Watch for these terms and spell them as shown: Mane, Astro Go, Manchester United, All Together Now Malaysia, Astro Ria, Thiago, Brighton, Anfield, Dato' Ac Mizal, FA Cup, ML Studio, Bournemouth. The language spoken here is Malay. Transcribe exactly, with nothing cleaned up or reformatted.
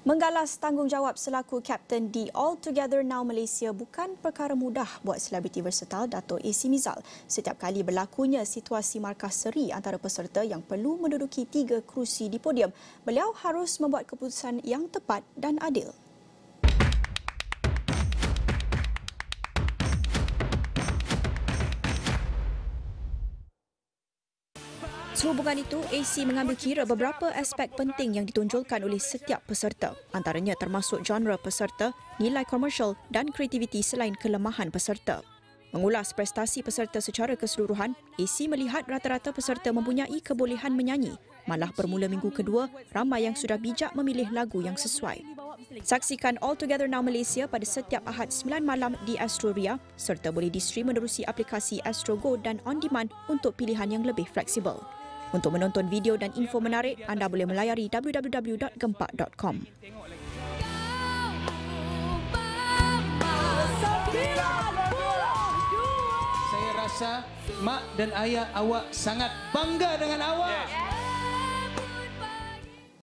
Menggalas tanggungjawab selaku kapten di All Together Now Malaysia bukan perkara mudah buat selebriti versatil Dato' Ac Mizal. Setiap kali berlakunya situasi markas seri antara peserta yang perlu menduduki tiga kerusi di podium, beliau harus membuat keputusan yang tepat dan adil. Sehubungan itu, A C mengambil kira beberapa aspek penting yang ditonjolkan oleh setiap peserta. Antaranya termasuk genre peserta, nilai komersial dan kreativiti selain kelemahan peserta. Mengulas prestasi peserta secara keseluruhan, A C melihat rata-rata peserta mempunyai kebolehan menyanyi. Malah bermula minggu kedua, ramai yang sudah bijak memilih lagu yang sesuai. Saksikan All Together Now Malaysia pada setiap Ahad sembilan malam di Astro Ria serta boleh distream menerusi aplikasi Astro Go dan On Demand untuk pilihan yang lebih fleksibel. Untuk menonton video dan info menarik, anda boleh melayari w w w dot gempak dot com. Saya rasa mak dan ayah awak sangat bangga dengan awak.